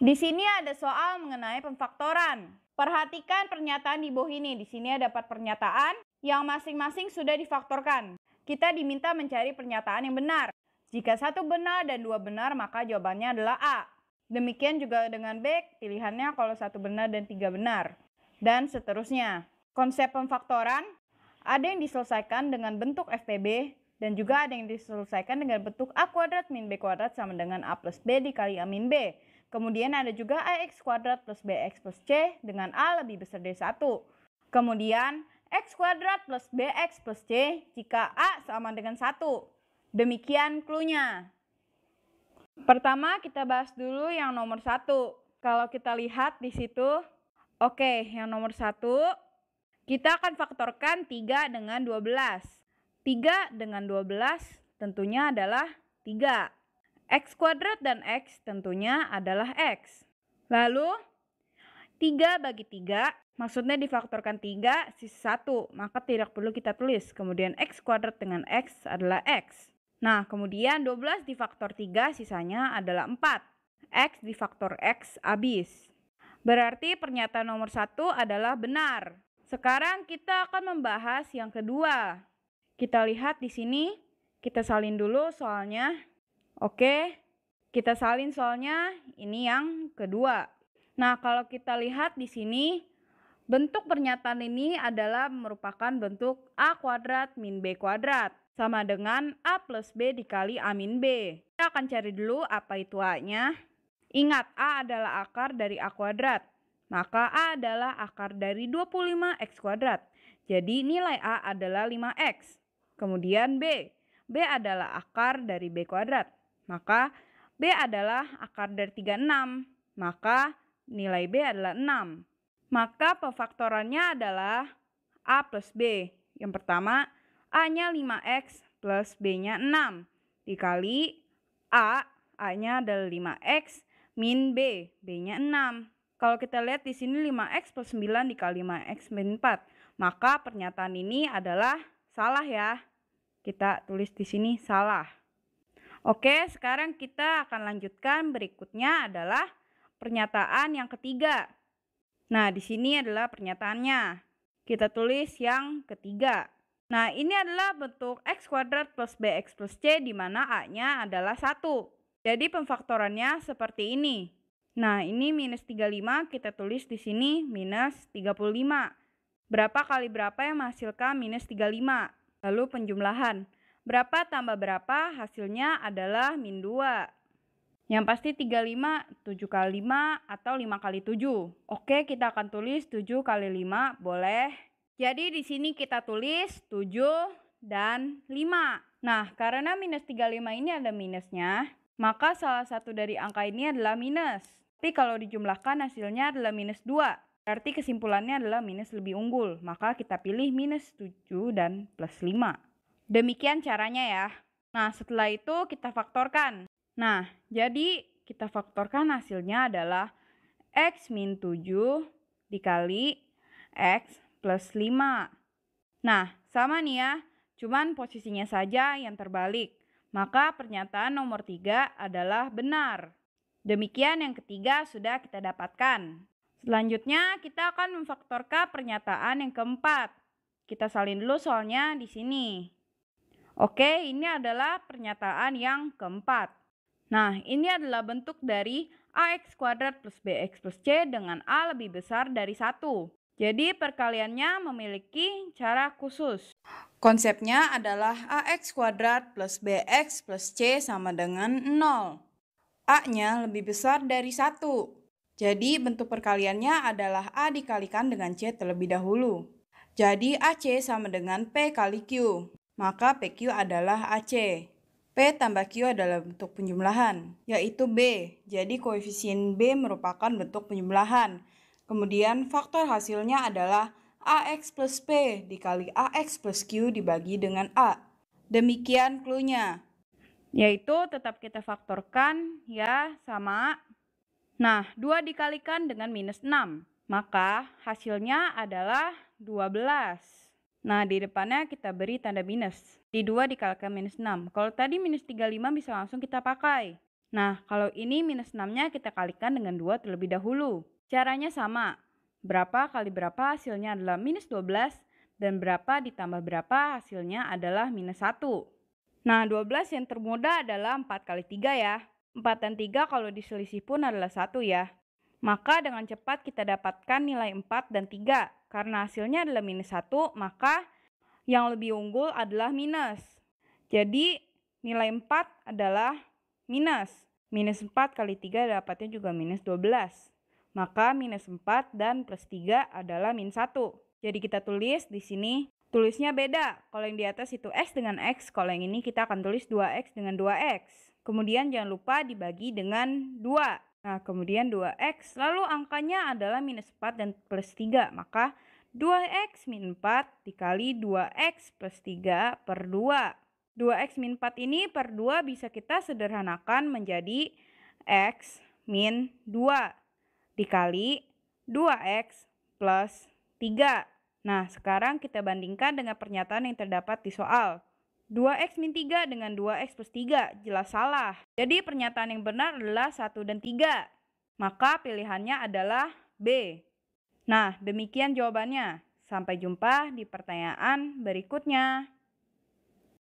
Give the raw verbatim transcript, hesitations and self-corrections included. Di sini ada soal mengenai pemfaktoran. Perhatikan pernyataan di bawah ini. Di sini ada empat pernyataan yang masing-masing sudah difaktorkan. Kita diminta mencari pernyataan yang benar. Jika satu benar dan dua benar, maka jawabannya adalah A. Demikian juga dengan B, pilihannya kalau satu benar dan tiga benar. Dan seterusnya. Konsep pemfaktoran ada yang diselesaikan dengan bentuk F P B dan juga ada yang diselesaikan dengan bentuk A kuadrat min B kuadrat sama dengan A plus B dikali A min B. Kemudian ada juga A X kuadrat plus B X plus C dengan A lebih besar dari satu. Kemudian X kuadrat plus B X plus C jika A sama dengan satu. Demikian cluenya. Pertama kita bahas dulu yang nomor satu. Kalau kita lihat di situ, oke, yang nomor satu. Kita akan faktorkan tiga dengan dua belas. tiga dengan dua belas tentunya adalah tiga. X kuadrat dan X tentunya adalah X. Lalu, tiga bagi tiga, maksudnya difaktorkan tiga, sisa satu. Maka tidak perlu kita tulis. Kemudian X kuadrat dengan X adalah X. Nah, kemudian dua belas difaktor tiga, sisanya adalah empat. X difaktor X habis. Berarti pernyataan nomor satu adalah benar. Sekarang kita akan membahas yang kedua. Kita lihat di sini, kita salin dulu soalnya. Oke, kita salin soalnya, ini yang kedua. Nah, kalau kita lihat di sini, bentuk pernyataan ini adalah merupakan bentuk A kuadrat min B kuadrat. Sama dengan A plus B dikali A min B. Kita akan cari dulu apa itu A-nya. Ingat, A adalah akar dari A kuadrat. Maka A adalah akar dari dua puluh lima X kuadrat. Jadi nilai A adalah lima X. Kemudian B. B adalah akar dari B kuadrat. Maka B adalah akar dari tiga puluh enam. Maka nilai B adalah enam. Maka pemfaktorannya adalah A plus B. Yang pertama A-nya lima X plus B-nya enam. Dikali A, A-nya adalah lima X min B, B-nya enam. Kalau kita lihat di sini lima X plus sembilan dikali lima X min empat. Maka pernyataan ini adalah salah ya. Kita tulis di sini salah. Oke, sekarang kita akan lanjutkan berikutnya adalah pernyataan yang ketiga. Nah, di sini adalah pernyataannya. Kita tulis yang ketiga. Nah, ini adalah bentuk X kuadrat plus B X plus C di mana A-nya adalah satu. Jadi pemfaktorannya seperti ini. Nah, ini minus tiga puluh lima, kita tulis di sini minus tiga puluh lima. Berapa kali berapa yang menghasilkan minus tiga puluh lima? Lalu penjumlahan. Berapa tambah berapa? Hasilnya adalah min dua. Yang pasti tiga puluh lima, tujuh kali lima atau lima kali tujuh. Oke, kita akan tulis tujuh kali lima, boleh. Jadi di sini kita tulis tujuh dan lima. Nah, karena minus tiga puluh lima ini ada minusnya, maka salah satu dari angka ini adalah minus. Tapi kalau dijumlahkan hasilnya adalah minus dua. Berarti kesimpulannya adalah minus lebih unggul. Maka kita pilih minus tujuh dan plus lima. Demikian caranya ya. Nah, setelah itu kita faktorkan. Nah, jadi kita faktorkan hasilnya adalah X min tujuh dikali X plus lima. Nah, sama nih ya. Cuman posisinya saja yang terbalik. Maka pernyataan nomor tiga adalah benar. Demikian yang ketiga sudah kita dapatkan. Selanjutnya kita akan memfaktorkan pernyataan yang keempat. Kita salin dulu soalnya di sini. Oke, ini adalah pernyataan yang keempat. Nah, ini adalah bentuk dari A X kuadrat plus B X plus C dengan A lebih besar dari satu. Jadi perkaliannya memiliki cara khusus. Konsepnya adalah A X kuadrat plus B X plus C sama dengan nol. A-nya lebih besar dari satu. Jadi bentuk perkaliannya adalah A dikalikan dengan C terlebih dahulu. Jadi A C sama dengan P kali Q. Maka P Q adalah A C. P tambah Q adalah bentuk penjumlahan, yaitu B. Jadi koefisien B merupakan bentuk penjumlahan. Kemudian faktor hasilnya adalah A X plus P dikali A X plus Q dibagi dengan A. Demikian cluenya. Yaitu tetap kita faktorkan ya sama. Nah, dua dikalikan dengan minus enam. Maka hasilnya adalah dua belas. Nah, di depannya kita beri tanda minus. Di dua dikalikan minus enam. Kalau tadi minus tiga puluh lima bisa langsung kita pakai. Nah, kalau ini minus enam-nya kita kalikan dengan dua terlebih dahulu. Caranya sama. Berapa kali berapa hasilnya adalah minus dua belas, dan berapa ditambah berapa hasilnya adalah minus satu. Nah, dua belas yang termudah adalah empat kali tiga ya. empat dan tiga kalau diselisih pun adalah satu ya. Maka dengan cepat kita dapatkan nilai empat dan tiga. Karena hasilnya adalah minus satu, maka yang lebih unggul adalah minus. Jadi, nilai empat adalah minus. Minus empat kali tiga dapatnya juga minus dua belas. Maka minus empat dan plus tiga adalah min satu. Jadi kita tulis di sini, tulisnya beda. Kalau yang di atas itu X dengan X, kalau yang ini kita akan tulis dua X dengan dua X. Kemudian jangan lupa dibagi dengan dua. Nah, kemudian dua X, lalu angkanya adalah minus empat dan plus tiga. Maka dua X min empat dikali dua X plus tiga per dua. dua X min empat ini per dua bisa kita sederhanakan menjadi X min dua. Dikali dua X plus tiga. Nah, sekarang kita bandingkan dengan pernyataan yang terdapat di soal. dua X min tiga dengan dua X plus tiga. Jelas salah. Jadi pernyataan yang benar adalah satu dan tiga. Maka pilihannya adalah B. Nah, demikian jawabannya. Sampai jumpa di pertanyaan berikutnya.